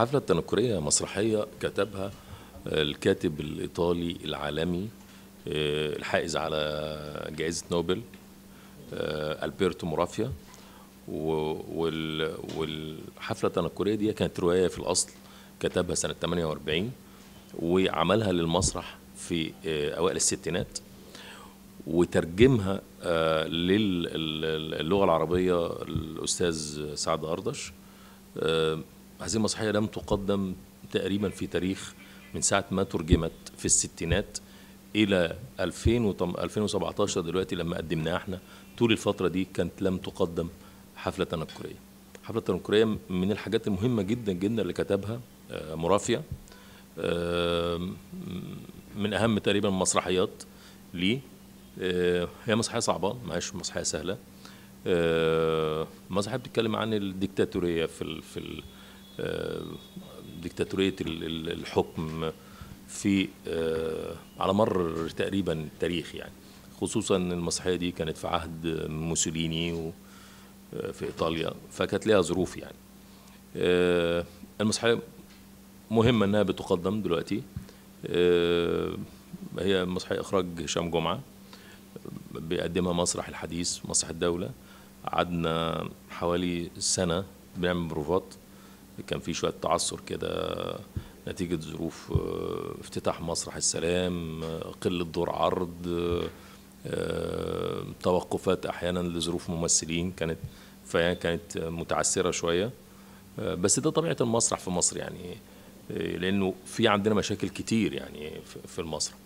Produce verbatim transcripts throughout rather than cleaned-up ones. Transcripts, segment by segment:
الحفلة التنكرية مسرحية كتبها الكاتب الإيطالي العالمي الحائز على جائزة نوبل ألبرتو مورافيا، والحفلة التنكرية دي كانت رواية في الأصل كتبها سنة ثمانية وأربعين وعملها للمسرح في أوائل الستينات، وترجمها للغة العربية الأستاذ سعد أردش. هذه المسرحية لم تقدم تقريبا في تاريخ من ساعة ما ترجمت في الستينات إلى ألفين وسبعتاشر دلوقتي لما قدمناها احنا. طول الفترة دي كانت لم تقدم حفلة تنكرية. حفلة تنكرية من الحاجات المهمة جدا جدا اللي كتبها مورافيا، من أهم تقريبا المسرحيات ليه. هي مسرحية صعبة، معلش مسرحية سهلة. مسرحية بتتكلم عن الديكتاتورية في في ديكتاتورية الحكم في على مر تقريبا التاريخ يعني، خصوصا المسرحية دي كانت في عهد موسوليني في إيطاليا، فكانت لها ظروف يعني. المسرحية مهمة إنها بتقدم دلوقتي. هي مسرحية إخراج هشام جمعة، بيقدمها مسرح الحديث مسرح الدولة. قعدنا حوالي سنة بنعمل بروفات، كان في شوية تعثر كده نتيجة ظروف افتتاح مسرح السلام، قلة دور عرض، توقفات أحيانا لظروف ممثلين، كانت فهي كانت متعسرة شوية. بس ده طبيعة المسرح في مصر يعني، لأنه في عندنا مشاكل كتير يعني في المسرح.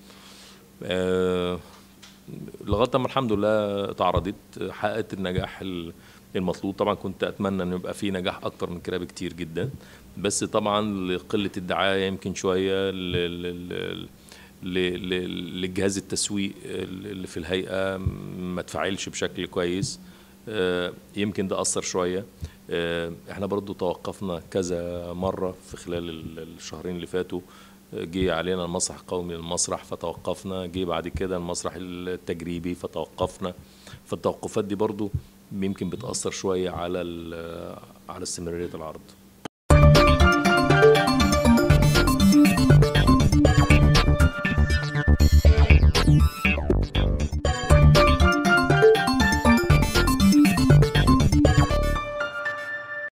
لغايه ما الحمد لله اتعرضت، حققت النجاح المطلوب. طبعا كنت اتمنى ان يبقى في نجاح اكتر من كده بكتير جدا، بس طبعا لقله الدعايه يمكن شويه، للجهاز التسويق اللي في الهيئه ما اتفعلش بشكل كويس، يمكن ده اثر شويه. احنا برضو توقفنا كذا مره في خلال الشهرين اللي فاتوا، جه علينا المسرح القومي للمسرح فتوقفنا، جه بعد كده المسرح التجريبي فتوقفنا. فالتوقفات دي برضو يمكن بتأثر شوية على على استمرارية العرض.